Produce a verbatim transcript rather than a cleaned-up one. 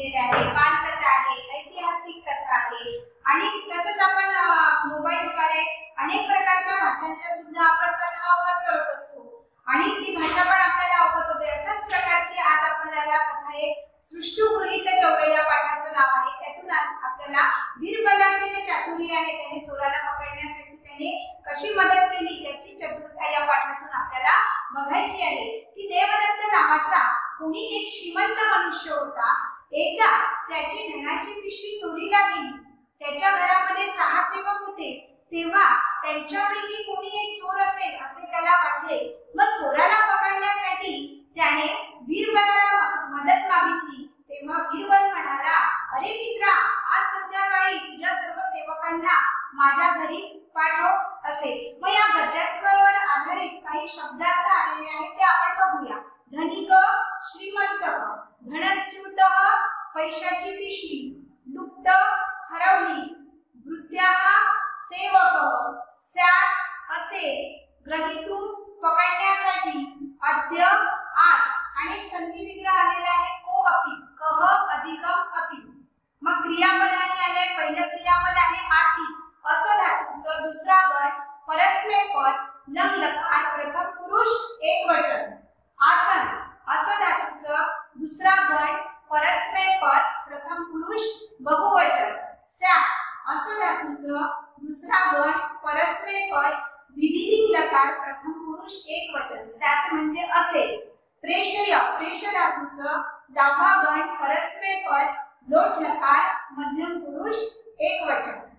लिहिलेलं आहे, बालकथा आहे, ऐतिहासिक कथा आहे आणि तसंच आपण मोबाईलद्वारे अनेक प्रकारच्या भाषांच्या सुद्धा आपण कथा अवगत करत असतो आणि ती भाषा पण आपल्याला अवगत होते। अशाच प्रकारची आज आपण याला कथा एक सृष्टिगृहीत चौरय्या पाठाचं नाव आहे। त्यातून आपल्याला बीरबलाचे जे चातुर्य आहे त्याने चोराला पकडण्यासाठी त्याने कशी मदत केली त्याची चतुरता या पाठातून आपल्याला बघायची आहे की देवदत्त नावाचा कोणी एक श्रीमंत मनुष्य होता। एकदा त्याची धनाची पिशवी चोरीला गेली, त्याच्या घरामध्ये सहा सेवक होते तेव्हा त्यांच्यापैकी कोणी एक चोर असेल असे त्याला वाटले। मग चोराला पकडण्यासाठी त्याने बीरबलाला मदत मागितली तेव्हा बीरबल म्हणाला, अरे मित्रा, आज संध्याकाळी तुझ्या सर्व सेवकांना माझ्या घरी पाठव असे। मग या गद्यांवर आधारित काही शब्दार्थ आलेले आहेत ते आपण बघूया। धनिक श्रीमंत, धनस्यूत पैशाची पिशवी, लुप्त हरवली, वृत्या सेवक सात असे, ग्रहीतून पकडण्यासाठी, अद्य आज आणि संधी विग्रह आलेला आहे को अपी कह अधिकम अपी। मग क्रियापद आले, पहिले क्रियापद आहे आसी असं धातूचं, दुसरा गण परस्मे पद नंलकार प्रथम पुरुष एकवचन। आसन असं धातूचं, दुसरा गण परस्मे पद प्रथम पुरुष बहुवचन। स्यात असं धातूचं, दुसरा गण परस्मे पद विधिलिंगकार प्रथम पुरुष एकवचन। स्यात म्हणजे असे। प्रेषय प्रेष धातूचं, डावा गण परस्मे पद लोट लकार मध्यम पुरुष एकवचन।